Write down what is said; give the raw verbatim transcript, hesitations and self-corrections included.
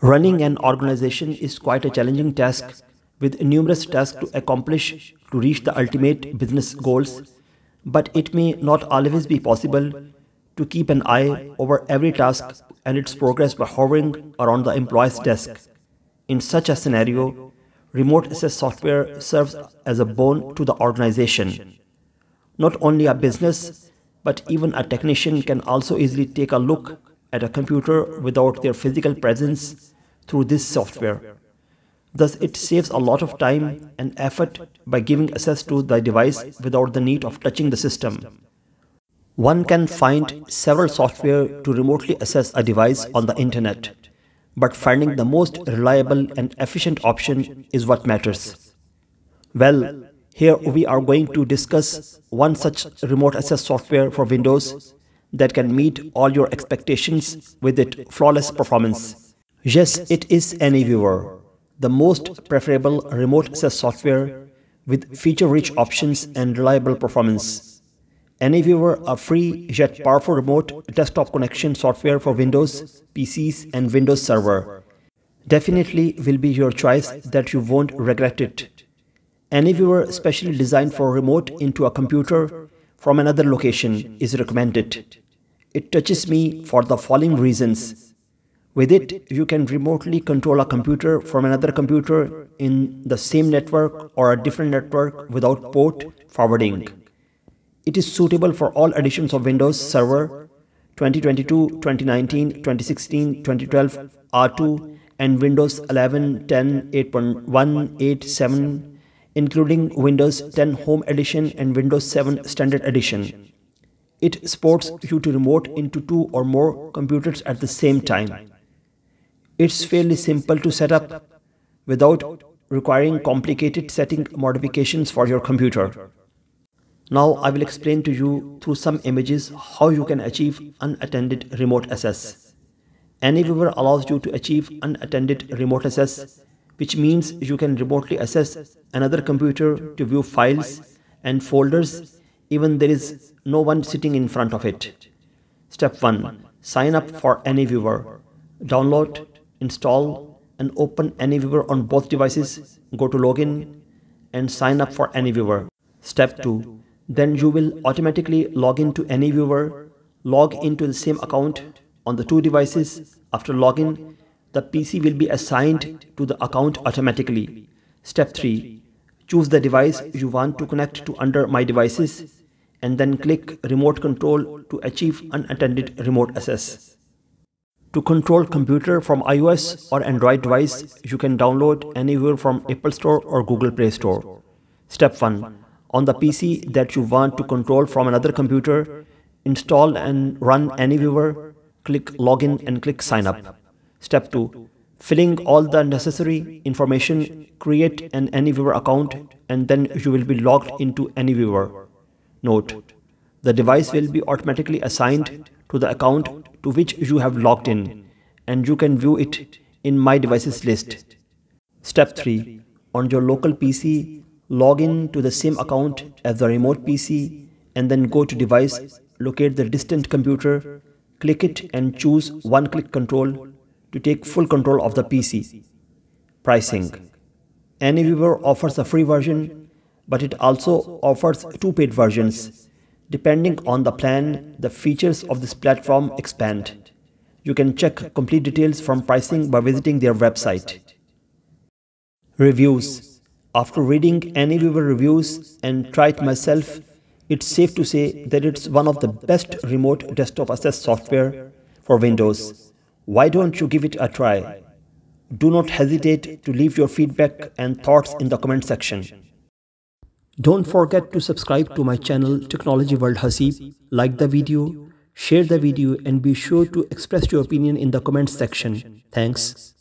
Running an organization is quite a challenging task with numerous tasks to accomplish to reach the ultimate business goals, but it may not always be possible to keep an eye over every task and its progress by hovering around the employee's desk. In such a scenario, remote access software serves as a bone to the organization. Not only a business, but even a technician can also easily take a look at a computer without their physical presence through this software. Thus, it saves a lot of time and effort by giving access to the device without the need of touching the system. One can find several software to remotely access a device on the internet, but finding the most reliable and efficient option is what matters. Well, here we are going to discuss one such remote access software for Windows that can meet all your expectations with its flawless performance. Yes, it is AnyViewer, the most preferable remote access software with feature-rich options and reliable performance. AnyViewer, a free yet powerful remote desktop connection software for Windows, P Cs and Windows Server, definitely will be your choice that you won't regret it. AnyViewer, specially designed for remote into a computer from another location, is recommended. It touches me for the following reasons. With it, you can remotely control a computer from another computer in the same network or a different network without port forwarding. It is suitable for all editions of Windows Server twenty twenty-two, twenty nineteen, twenty sixteen, twenty twelve, R two and Windows eleven, ten, eight point one, eight, seven, including Windows ten Home Edition and Windows seven Standard Edition. It supports you to remote into two or more computers at the same time. It's fairly simple to set up without requiring complicated setting modifications for your computer. Now I will explain to you through some images how you can achieve unattended remote access. AnyViewer allows you to achieve unattended remote access, which means you can remotely access another computer to view files and folders even there is no one sitting in front of it. Step one. Sign up for AnyViewer. Download, install and open AnyViewer on both devices. Go to login and sign up for AnyViewer. Step two. Then you will automatically log into AnyViewer. Log into the same account on the two devices. After login, the P C will be assigned to the account automatically. Step three. Choose the device you want to connect to under My Devices and then click Remote Control to achieve unattended remote access. To control computer from iOS or Android device, you can download AnyViewer from Apple Store or Google Play Store. Step one. On the P C that you want to control from another computer, install and run AnyViewer, click Login and click Sign Up. Step two. Filling all the necessary information, create an AnyViewer account and then you will be logged into AnyViewer. Note: the device will be automatically assigned to the account to which you have logged in and you can view it in My Devices list. Step three. On your local P C, log in to the same account as the remote P C and then go to Device, locate the distant computer, click it and choose One-Click Control to take full control of the P C. Pricing. AnyViewer offers a free version, but it also offers two paid versions. Depending on the plan, the features of this platform expand. You can check complete details from pricing by visiting their website. Reviews. After reading AnyViewer reviews and try it myself, it's safe to say that it's one of the best remote desktop access software for Windows. Why don't you give it a try? Do not hesitate to leave your feedback and thoughts in the comment section. Don't forget to subscribe to my channel Technology World Hasib, like the video, share the video and be sure to express your opinion in the comment section. Thanks.